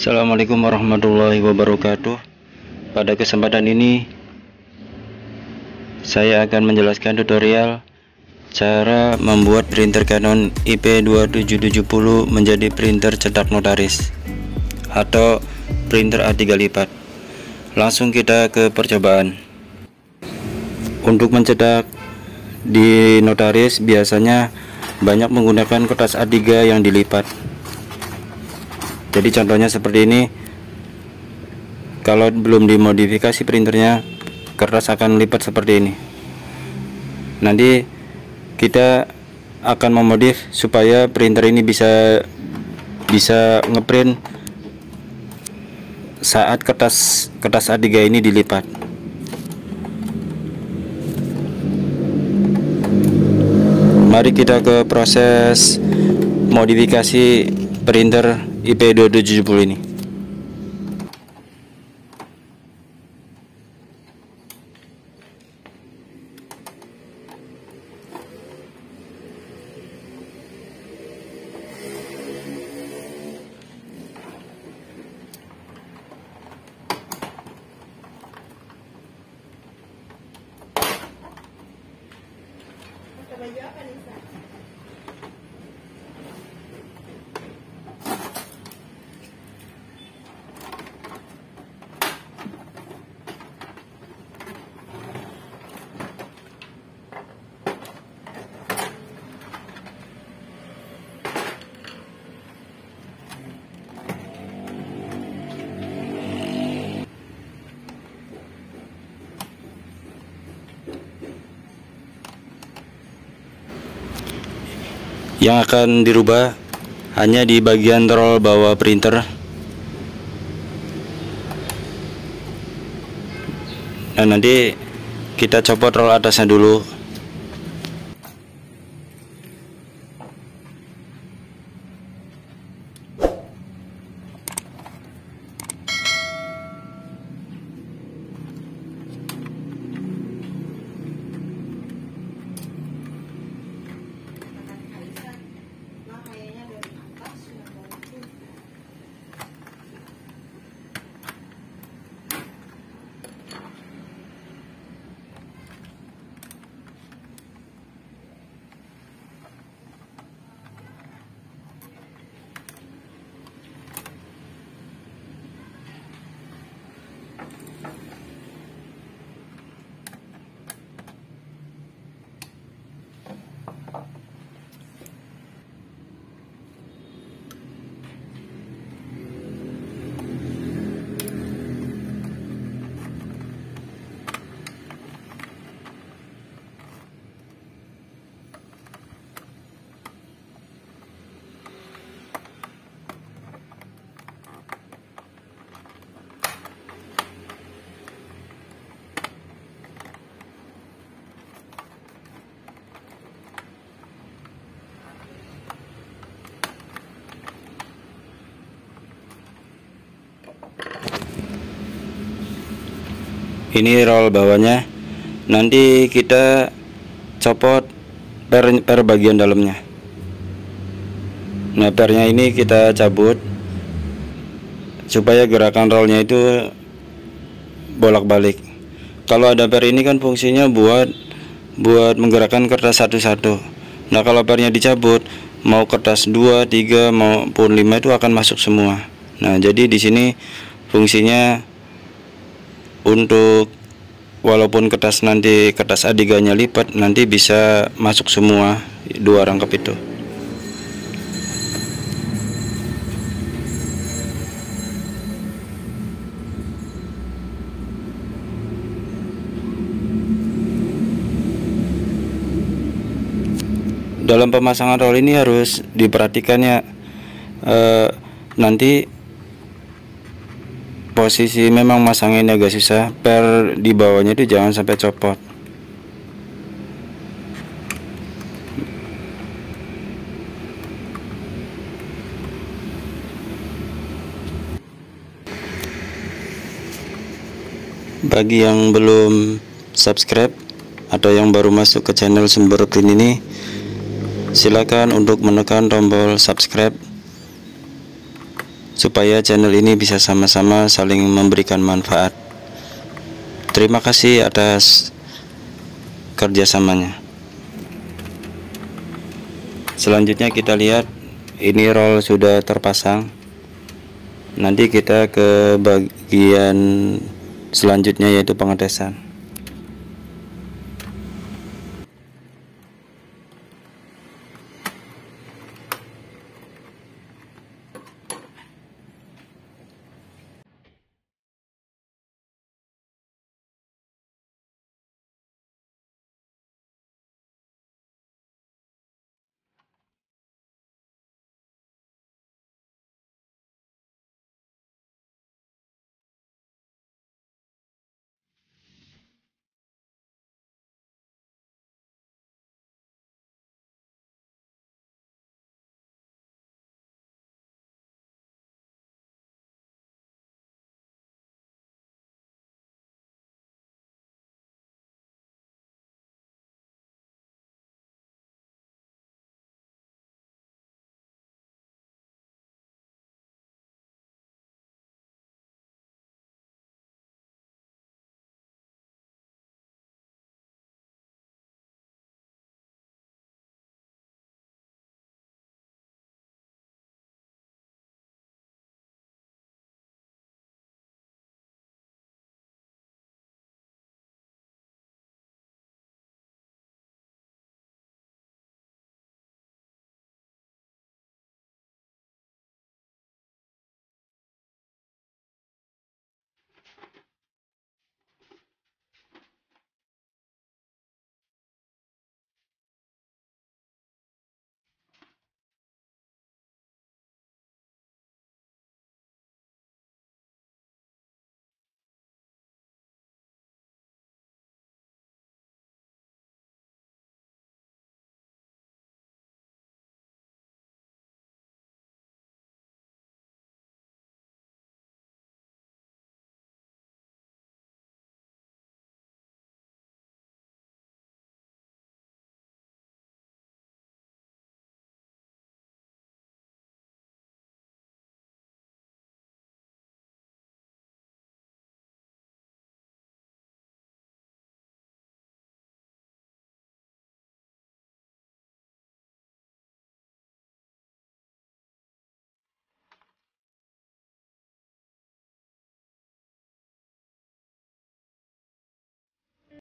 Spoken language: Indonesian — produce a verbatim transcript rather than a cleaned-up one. Assalamualaikum warahmatullahi wabarakatuh. Pada kesempatan ini saya akan menjelaskan tutorial cara membuat printer Canon I P dua tujuh tujuh nol menjadi printer cetak notaris atau printer A tiga lipat. Langsung kita ke percobaan. Untuk mencetak di notaris biasanya banyak menggunakan kertas A tiga yang dilipat. Jadi contohnya seperti ini. Kalau belum dimodifikasi printernya, kertas akan lipat seperti ini. Nanti kita akan memodif supaya printer ini bisa bisa ngeprint saat kertas kertas A tiga ini dilipat. Mari kita ke proses modifikasi printer I P dua tujuh tujuh nol ini. Yang akan dirubah hanya di bagian roll bawah printer. Nah, nanti kita copot roll atasnya dulu. Ini roll bawahnya. Nanti kita copot per, per bagian dalamnya. Nah, pernya ini kita cabut supaya gerakan rollnya itu bolak-balik. Kalau ada per ini kan fungsinya buat buat menggerakkan kertas satu-satu. Nah, kalau pernya dicabut, mau kertas dua, tiga maupun lima itu akan masuk semua. Nah, jadi di sini fungsinya untuk walaupun kertas nanti kertas adiganya lipat, nanti bisa masuk semua dua rangkap itu. Dalam pemasangan roll ini harus diperhatikannya, eh, nanti posisi memang masangin agak susah, per di bawahnya itu jangan sampai copot. Bagi yang belum subscribe atau yang baru masuk ke channel Sumberprint ini, silakan untuk menekan tombol subscribe supaya channel ini bisa sama-sama saling memberikan manfaat. Terima kasih atas kerjasamanya. Selanjutnya kita lihat ini roll sudah terpasang. Nanti kita ke bagian selanjutnya yaitu pengetesan.